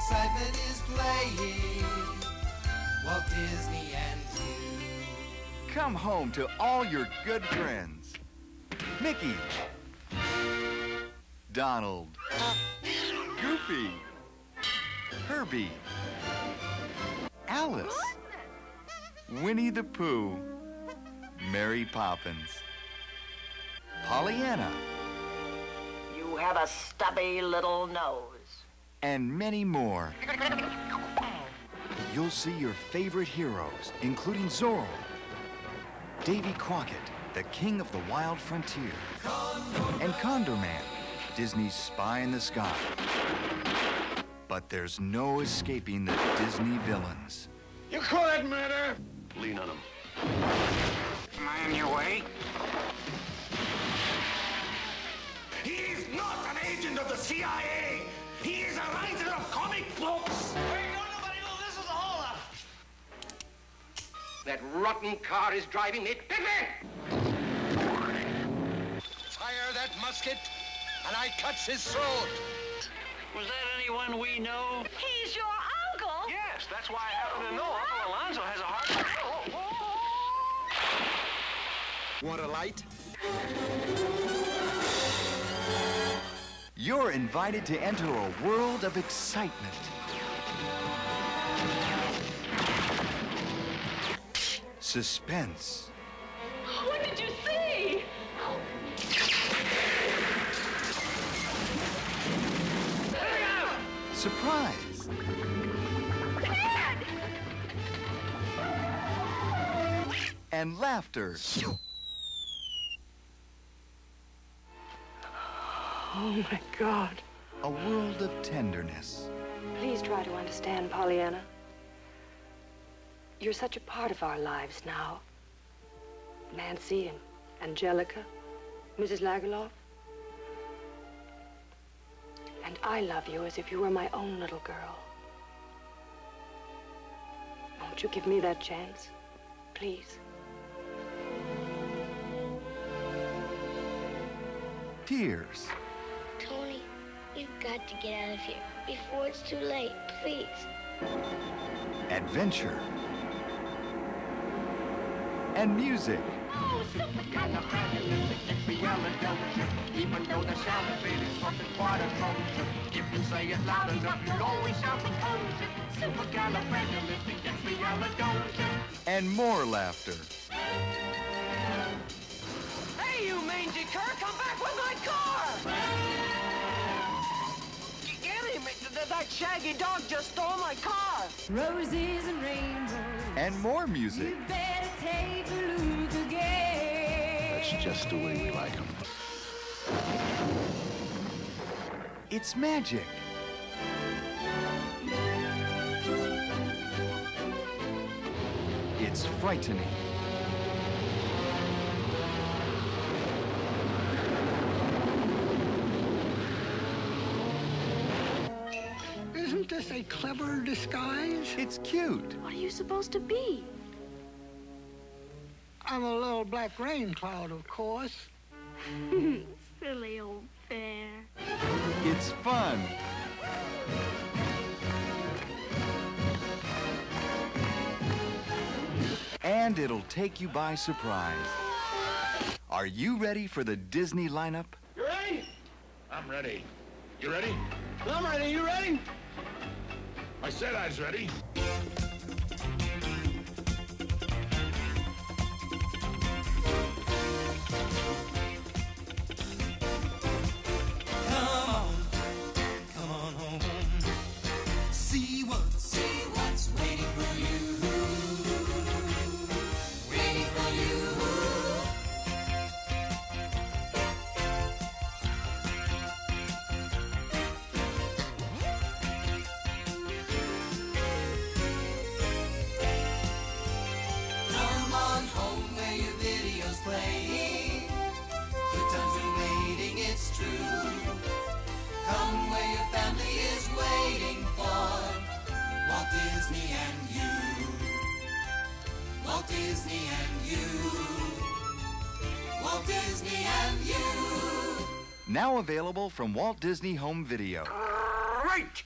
excitement is playing. Walt Disney and you. Come home to all your good friends. Mickey. Donald. Goofy. Herbie. Alice. Winnie the Pooh. Mary Poppins. Pollyanna. You have a stubby little nose. And many more. You'll see your favorite heroes, including Zorro, Davy Crockett, the king of the wild frontier, and Condor Man, Disney's spy in the sky. But there's no escaping the Disney villains. You call that murder? Lean on him. Am I in your way? He is not an agent of the CIA. He is a writer of comic books. Where you go, nobody knows this is a hold-up. That rotten car is driving me. Pick me! Fire that musket, and I cuts his throat. Was that anyone we know? He's your uncle? Yes, that's why I happen to know Uncle Alonzo has a heart. Oh. Want a light? You're invited to enter a world of excitement. Suspense. What did you see? Surprise. Dad! And laughter. Oh, my God. A world of tenderness. Please try to understand, Pollyanna. You're such a part of our lives now. Nancy and Angelica, Mrs. Lagaloff. And I love you as if you were my own little girl. Won't you give me that chance? Please. Tears. Tony, we've got to get out of here before it's too late, please. Adventure. And music. Oh, stupid kind of crazy music makes me yell and tell the truth. Even though the sound of it is something quite atrocious. If you say it loud enough, you'll always sound precocious. Supercalifragilistic gets me yelladocious. And more laughter. Hey, you mangy cur, come back with my car! Get him! That shaggy dog just stole my car! Roses and rainbows. And more music. Take a look again. That's just the way we like them. It's magic. It's frightening. Isn't this a clever disguise? It's cute. What are you supposed to be? I'm a little black rain cloud, of course. Silly old bear. It's fun. And it'll take you by surprise. Are you ready for the Disney lineup? You ready? I'm ready. You ready? I'm ready. You ready? I said I was ready. Walt Disney and you. Walt Disney and you. Now available from Walt Disney Home Video. Great!